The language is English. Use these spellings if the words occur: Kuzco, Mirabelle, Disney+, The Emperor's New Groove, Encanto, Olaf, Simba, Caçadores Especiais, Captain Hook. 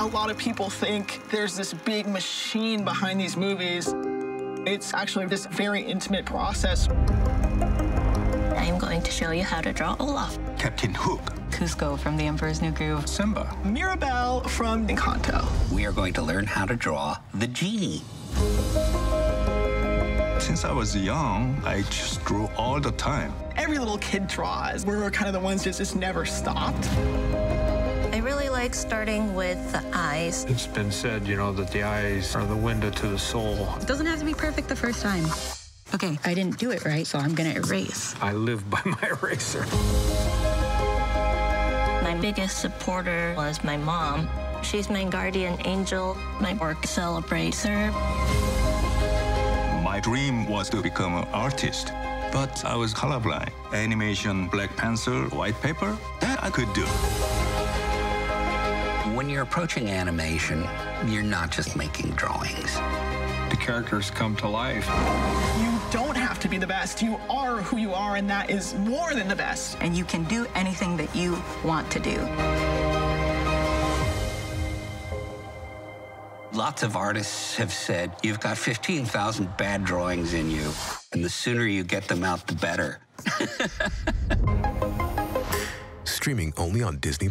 A lot of people think there's this big machine behind these movies. It's actually this very intimate process. I'm going to show you how to draw Olaf. Captain Hook. Kuzco from The Emperor's New Groove. Simba. Mirabelle from Encanto. We are going to learn how to draw the genie. Since I was young, I just drew all the time. Every little kid draws. We're kind of the ones that just never stopped. I really like starting with the eyes. It's been said, you know, that the eyes are the window to the soul. It doesn't have to be perfect the first time. Okay, I didn't do it right, so I'm gonna erase. I live by my eraser. My biggest supporter was my mom. She's my guardian angel. My work celebrates her. My dream was to become an artist, but I was colorblind. Animation, black pencil, white paper, that I could do. When you're approaching animation, you're not just making drawings. The characters come to life. You don't have to be the best. You are who you are, and that is more than the best. And you can do anything that you want to do. Lots of artists have said, you've got 15,000 bad drawings in you, and the sooner you get them out, the better. Streaming only on Disney+.